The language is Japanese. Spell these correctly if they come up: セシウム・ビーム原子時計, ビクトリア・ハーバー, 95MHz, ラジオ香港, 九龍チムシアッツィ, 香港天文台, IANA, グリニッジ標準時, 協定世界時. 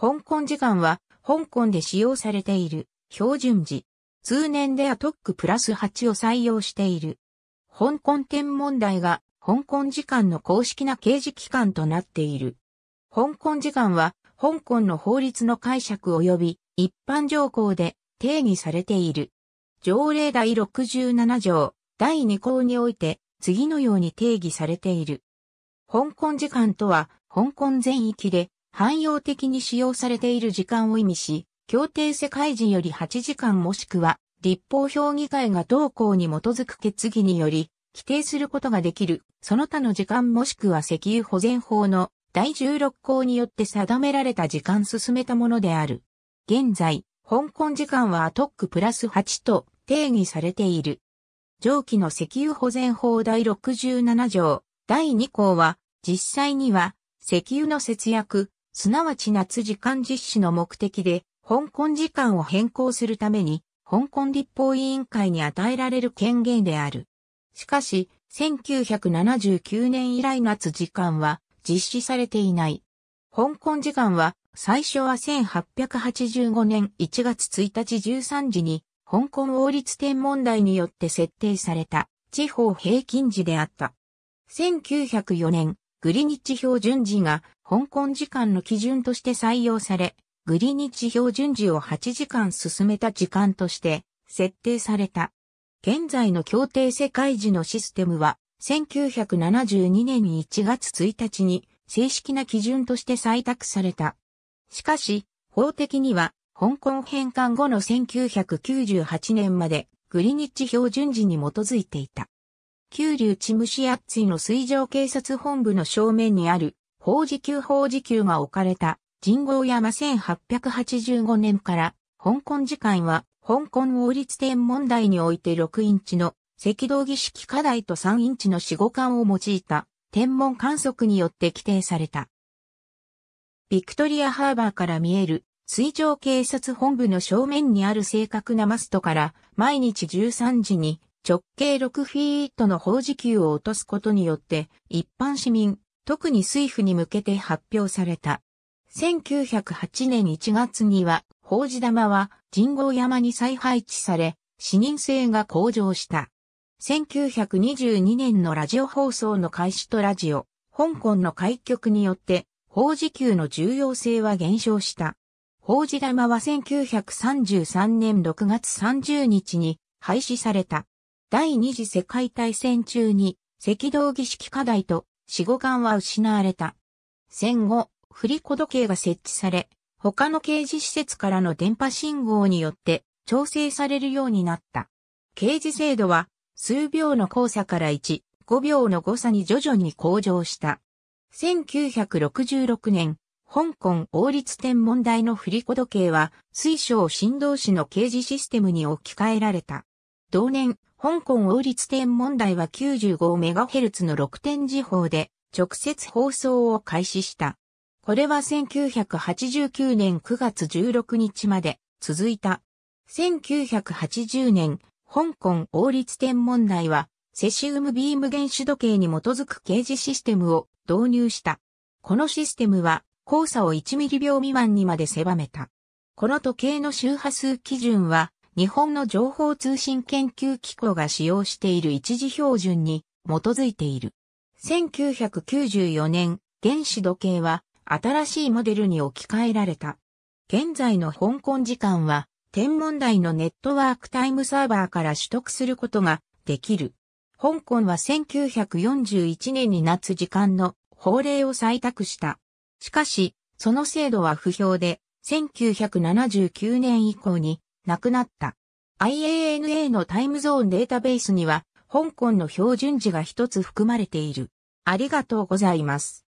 香港時間は、香港で使用されている、標準時。通年でATOC+8を採用している。香港天文台が、香港時間の公式な掲示機関となっている。香港時間は、香港の法律の解釈及び、一般条項で定義されている。条例第67条、第2項において、次のように定義されている。香港時間とは、香港全域で、汎用的に使用されている時間を意味し、協定世界時より8時間もしくは、立法評議会が同項に基づく決議により、規定することができる、その他の時間もしくは石油保全法の第16項によって定められた時間進めたものである。現在、香港時間はATOC+8と定義されている。上記の石油保全法第67条、第2項は、実際には、石油の節約、すなわち夏時間実施の目的で、香港時間を変更するために、香港立法委員会に与えられる権限である。しかし、1979年以来夏時間は実施されていない。香港時間は、最初は1885年1月1日13時に、香港王立天文台によって設定された地方平均時であった。1904年、グリニッジ標準時が香港時間の基準として採用され、グリニッジ標準時を8時間進めた時間として設定された。現在の協定世界時のシステムは、1972年1月1日に正式な基準として採択された。しかし、法的には、香港返還後の1998年までグリニッジ標準時に基づいていた。九龍チムシアッツィの水上警察本部の正面にある、法事給が置かれた、人工山1885年から、香港時間は、香港王立天文台において6インチの、赤道儀式課題と3インチの子午管を用いた、天文観測によって規定された。ビクトリアハーバーから見える、水上警察本部の正面にある正確なマストから、毎日13時に、直径6フィートの砲時給を落とすことによって、一般市民、特に水夫に向けて発表された。1908年1月には、砲時玉は人工山に再配置され、視認性が向上した。1922年のラジオ放送の開始とラジオ、香港の開局によって、砲時給の重要性は減少した。砲時玉は1933年6月30日に廃止された。第二次世界大戦中に赤道儀式課題と子午管は失われた。戦後、振り子時計が設置され、他の掲示施設からの電波信号によって調整されるようになった。掲示精度は数秒の交差から1、5秒の誤差に徐々に向上した。1966年、香港王立天文台の振り子時計は水晶振動子の掲示システムに置き換えられた。同年、香港王立天文台は 95MHz の6点時報で直接放送を開始した。これは1989年9月16日まで続いた。1980年、香港王立天文台はセシウムビーム原子時計に基づく掲示システムを導入した。このシステムは交差を1ミリ秒未満にまで狭めた。この時計の周波数基準は、日本の情報通信研究機構が使用している一次標準に基づいている。1994年、原子時計は新しいモデルに置き換えられた。現在の香港時間は天文台のネットワークタイムサーバーから取得することができる。香港は1941年に夏時間の法令を採択した。しかし、その制度は不評で、1979年以降になくなった。IANA のタイムゾーンデータベースには、香港の標準時が一つ含まれている。ありがとうございます。